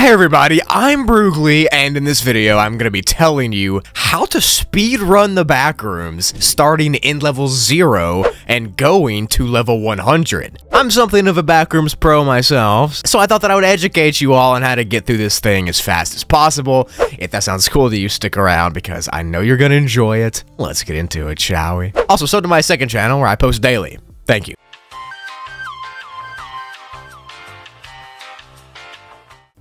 Hey everybody, I'm Broogli, and in this video I'm going to be telling you how to speedrun the Backrooms, starting in level 0 and going to level 100. I'm something of a Backrooms pro myself, so I thought that I would educate you all on how to get through this thing as fast as possible. If that sounds cool to you, stick around because I know you're going to enjoy it. Let's get into it, shall we? Also, sub to my second channel where I post daily. Thank you.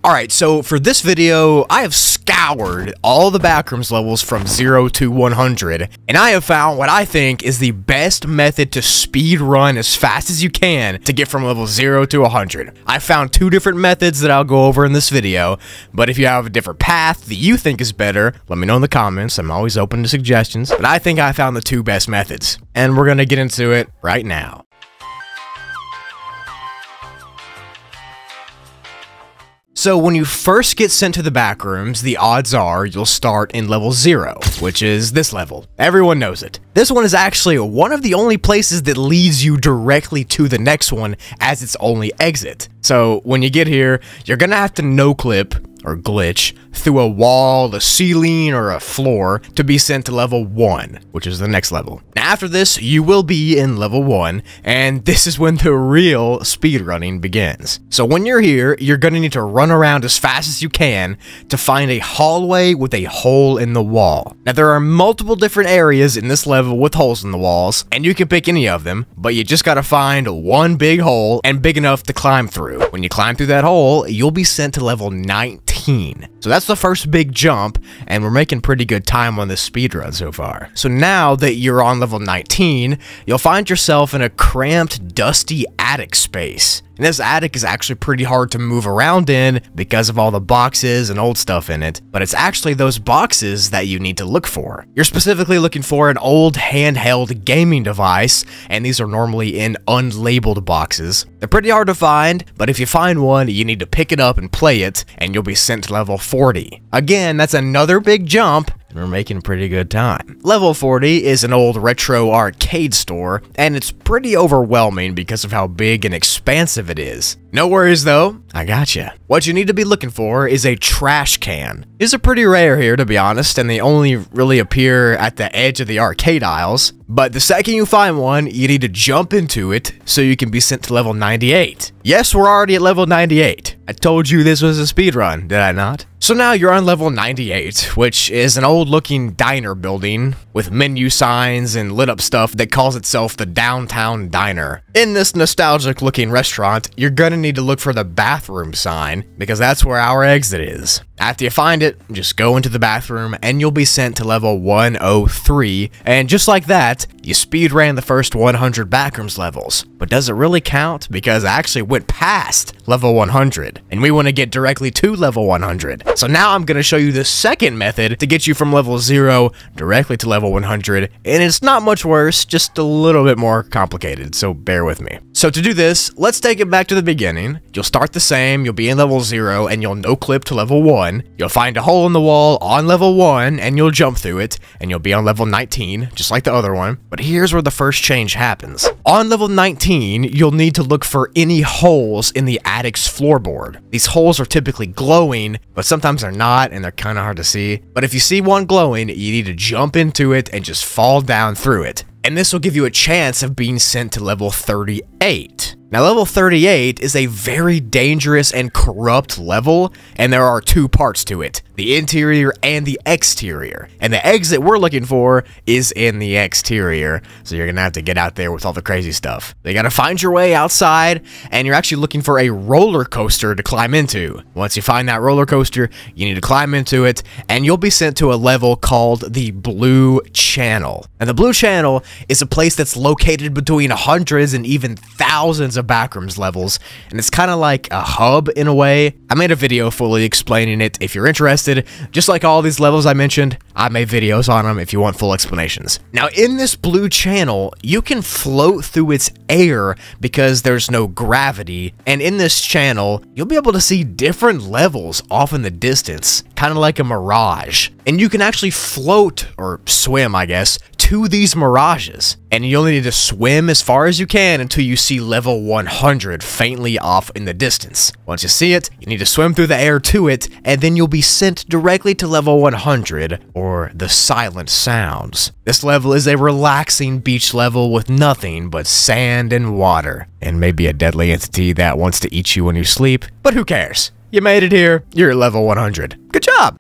Alright, so for this video, I have scoured all the Backrooms levels from 0 to 100, and I have found what I think is the best method to speedrun as fast as you can to get from level 0 to 100. I found two different methods that I'll go over in this video, but if you have a different path that you think is better, let me know in the comments. I'm always open to suggestions, but I think I found the two best methods, and we're gonna get into it right now. So when you first get sent to the Backrooms, the odds are you'll start in level 0, which is this level. Everyone knows it. This one is actually one of the only places that leads you directly to the next one as its only exit. So when you get here, you're gonna have to no-clip or glitch through a wall, a ceiling, or a floor to be sent to level 1, which is the next level. Now, after this, you will be in level 1, and this is when the real speedrunning begins. So when you're here, you're gonna need to run around as fast as you can to find a hallway with a hole in the wall. Now, there are multiple different areas in this level with holes in the walls, and you can pick any of them, but you just gotta find one big hole and big enough to climb through. When you climb through that hole, you'll be sent to level 19. So that's the first big jump, and we're making pretty good time on this speedrun so far. So now that you're on level 19, you'll find yourself in a cramped, dusty attic space. And this attic is actually pretty hard to move around in because of all the boxes and old stuff in it, but it's actually those boxes that you need to look for. You're specifically looking for an old handheld gaming device, and these are normally in unlabeled boxes. They're pretty hard to find, but if you find one, you need to pick it up and play it, and you'll be sent to level 40. Again, that's another big jump. We're making pretty good time. Level 40 is an old retro arcade store, and it's pretty overwhelming because of how big and expansive it is. No worries though, I gotcha. What you need to be looking for is a trash can. These are pretty rare here, to be honest, and they only really appear at the edge of the arcade aisles. But the second you find one, you need to jump into it so you can be sent to level 98. Yes, we're already at level 98. I told you this was a speedrun, did I not? So now you're on level 98, which is an old-looking diner building with menu signs and lit-up stuff that calls itself the Downtown Diner. In this nostalgic-looking restaurant, you're gonna need to look for the bathroom sign because that's where our exit is. After you find it, just go into the bathroom and you'll be sent to level 103, and just like that, you speedran the first 100 Backrooms levels. But does it really count? Because I actually went past level 100, and we want to get directly to level 100. So now I'm going to show you the second method to get you from level 0 directly to level 100, and it's not much worse, just a little bit more complicated, so bear with me. So to do this, let's take it back to the beginning. You'll start the same, you'll be in level 0, and you'll no-clip to level 1. You'll find a hole in the wall on level 1, and you'll jump through it, and you'll be on level 19, just like the other one. But here's where the first change happens. On level 19, you'll need to look for any holes in the attic's floorboard. These holes are typically glowing, but sometimes they're not, and they're kind of hard to see. But if you see one glowing, you need to jump into it and just fall down through it. And this will give you a chance of being sent to level 38. Now, level 38 is a very dangerous and corrupt level, and there are two parts to it, the interior and the exterior. And the exit we're looking for is in the exterior, so you're gonna have to get out there with all the crazy stuff. You gotta find your way outside, and you're actually looking for a roller coaster to climb into. Once you find that roller coaster, you need to climb into it, and you'll be sent to a level called the Blue Channel. And the Blue Channel is a place that's located between hundreds and even thousands of Backrooms levels, and it's kind of like a hub in a way. I made a video fully explaining it if you're interested. Just like all these levels I mentioned, I made videos on them if you want full explanations. Now, in this Blue Channel, you can float through its air because there's no gravity, and in this channel, you'll be able to see different levels off in the distance, kind of like a mirage. And you can actually float, or swim, I guess, to these mirages. And you only need to swim as far as you can until you see level 100 faintly off in the distance. Once you see it, you need to swim through the air to it, and then you'll be sent directly to level 100, or the Silent Sounds. This level is a relaxing beach level with nothing but sand and water, and maybe a deadly entity that wants to eat you when you sleep, but who cares? You made it here, you're at level 100. Good job!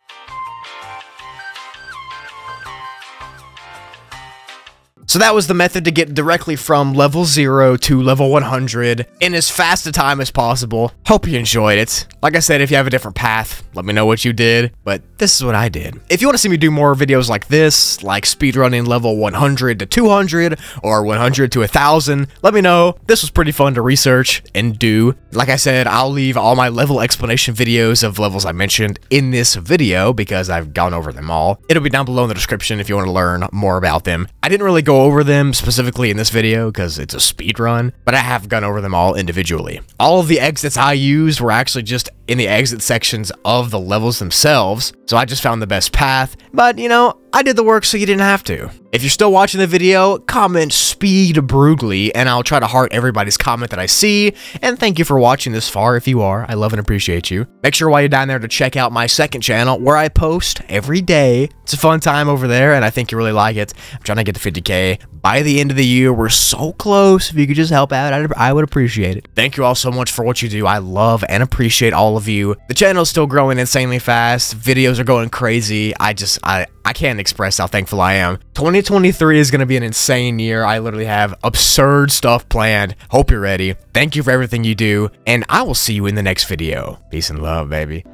So that was the method to get directly from level 0 to level 100 in as fast a time as possible. Hope you enjoyed it. Like I said, if you have a different path, let me know what you did, but this is what I did. If you want to see me do more videos like this, like speedrunning level 100 to 200 or 100 to 1000, let me know. This was pretty fun to research and do. Like I said, I'll leave all my level explanation videos of levels I mentioned in this video because I've gone over them all. It'll be down below in the description if you want to learn more about them. I didn't really go over them specifically in this video because it's a speed run, but I have gone over them all individually. All of the exits I used were actually just in the exit sections of the levels themselves, so I just found the best path, but you know, I did the work so you didn't have to. If you're still watching the video, comment Speed Broogli, and I'll try to heart everybody's comment that I see, and thank you for watching this far if you are. I love and appreciate you. Make sure while you're down there to check out my second channel, where I post every day. It's a fun time over there, and I think you really like it. I'm trying to get to 50K. By the end of the year, we're so close. If you could just help out, I would appreciate it. Thank you all so much for what you do. I love and appreciate all of you. The channel's still growing insanely fast. Videos are going crazy. I can't express how thankful I am. 2023 is going to be an insane year. I literally have absurd stuff planned. Hope you're ready. Thank you for everything you do, and I will see you in the next video. Peace and love, baby.